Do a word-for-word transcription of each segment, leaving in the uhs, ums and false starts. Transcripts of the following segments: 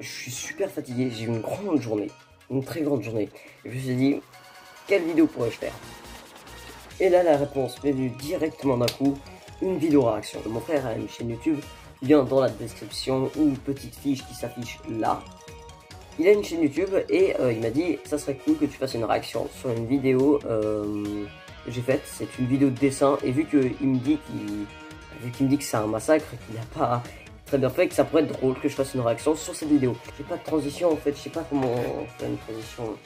je suis super fatigué, j'ai une grande journée, une très grande journée. Et je me suis dit, quelle vidéo pourrais-je faire? Et là, la réponse m'est venue directement d'un coup, une vidéo réaction de mon frère à une chaîne YouTube, lien dans la description ou une petite fiche qui s'affiche là. Il a une chaîne YouTube et euh, il m'a dit, ça serait cool que tu fasses une réaction sur une vidéo euh, que j'ai faite. C'est une vidéo de dessin et vu qu'il me dit qu'il... Vu qu'il me dit que c'est un massacre, qu'il n'a pas très bien fait, que ça pourrait être drôle que je fasse une réaction sur cette vidéo. J'ai pas de transition en fait, je sais pas comment faire une transition.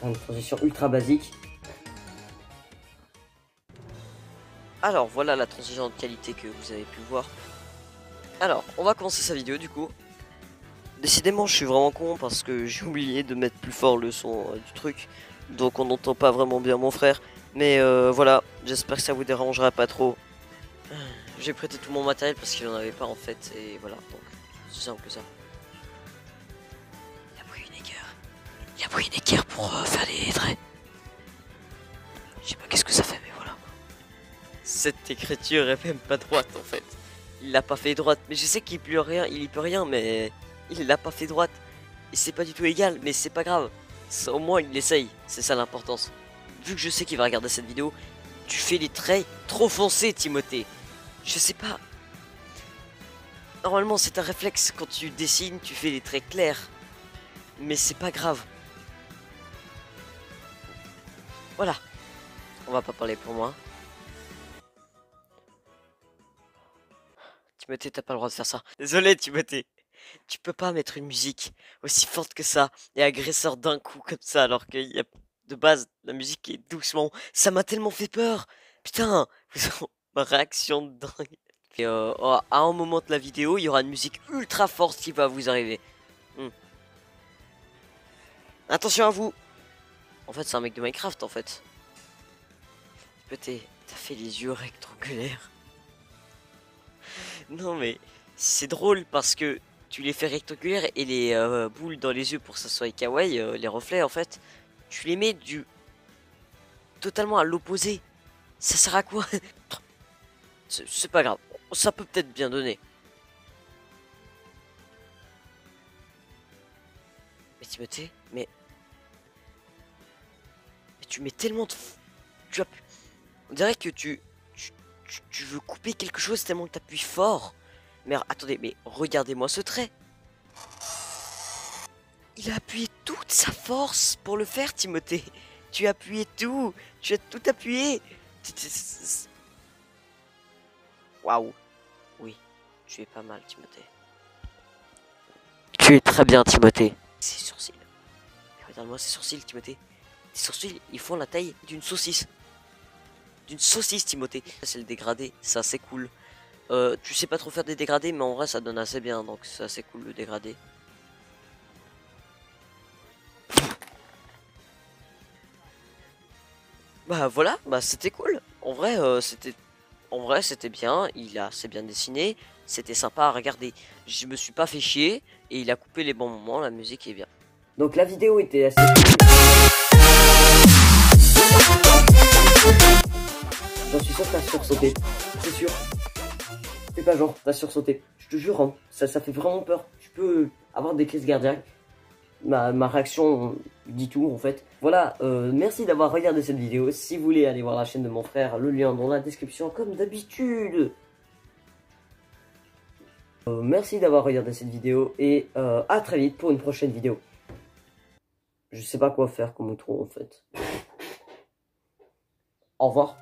Faire une transition ultra basique. Alors voilà la transition de qualité que vous avez pu voir. Alors, on va commencer sa vidéo du coup. Décidément, je suis vraiment con parce que j'ai oublié de mettre plus fort le son euh, du truc. Donc on n'entend pas vraiment bien mon frère. Mais euh, voilà, j'espère que ça vous dérangera pas trop. J'ai prêté tout mon matériel parce qu'il n'en avait pas en fait, et voilà, donc c'est simple que ça. Il a pris une équerre. Il a pris une équerre pour euh, faire les traits. Je sais pas qu'est-ce que ça fait, mais voilà. Cette écriture est même pas droite en fait. Il l'a pas fait droite, mais je sais qu'il peut rien, il y peut rien, mais il l'a pas fait droite. Et c'est pas du tout égal, mais c'est pas grave. Ça, au moins il l'essaye, c'est ça l'importance. Vu que je sais qu'il va regarder cette vidéo, tu fais les traits trop foncés, Timothée. Je sais pas. Normalement, c'est un réflexe. Quand tu dessines, tu fais des traits clairs. Mais c'est pas grave. Voilà. On va pas parler pour moi. Timothée, t'as pas le droit de faire ça. Désolé, Timothée. Tu peux pas mettre une musique aussi forte que ça et agresseur d'un coup comme ça alors qu'il y a de base la musique est doucement. Ça m'a tellement fait peur. Putain. Ma réaction de dingue. Et euh, à un moment de la vidéo, il y aura une musique ultra forte qui va vous arriver. Hmm. Attention à vous. En fait, c'est un mec de Minecraft, en fait. Peut-être t'as fait les yeux rectangulaires. Non, mais c'est drôle parce que tu les fais rectangulaires et les euh, boules dans les yeux pour que ça soit kawaii, euh, les reflets, en fait. Tu les mets du... totalement à l'opposé. Ça sert à quoi? C'est pas grave, ça peut peut-être bien donner. Mais Timothée, mais... mais tu mets tellement de... Tu appuies... On dirait que tu... Tu, tu, tu veux couper quelque chose tellement que t'appuies fort. Mais attendez, mais regardez-moi ce trait. Il a appuyé toute sa force pour le faire, Timothée. Tu as appuyé tout, tu as tout appuyé. Waouh, oui, tu es pas mal, Timothée. Tu es très bien, Timothée. Ses sourcils. Regarde-moi ses sourcils, Timothée. Ses sourcils, ils font la taille d'une saucisse. D'une saucisse, Timothée. C'est le dégradé, ça c'est cool. Euh, tu sais pas trop faire des dégradés, mais en vrai ça donne assez bien, donc ça c'est cool le dégradé. Bah voilà, bah c'était cool. En vrai, euh, c'était... En vrai, c'était bien, il a c'est bien dessiné, c'était sympa à regarder. Je me suis pas fait chier et il a coupé les bons moments, la musique est bien. Donc la vidéo était assez... J'en suis sûr que t'as sursauté, c'est sûr. Fais pas genre, t'as sursauté, je te jure, hein, ça, ça fait vraiment peur. Tu peux avoir des crises cardiaques. Ma, ma réaction dit tout en fait. Voilà, euh, merci d'avoir regardé cette vidéo. Si vous voulez aller voir la chaîne de mon frère, le lien dans la description comme d'habitude. Euh, merci d'avoir regardé cette vidéo et euh, à très vite pour une prochaine vidéo. Je sais pas quoi faire comme outro en fait. Au revoir.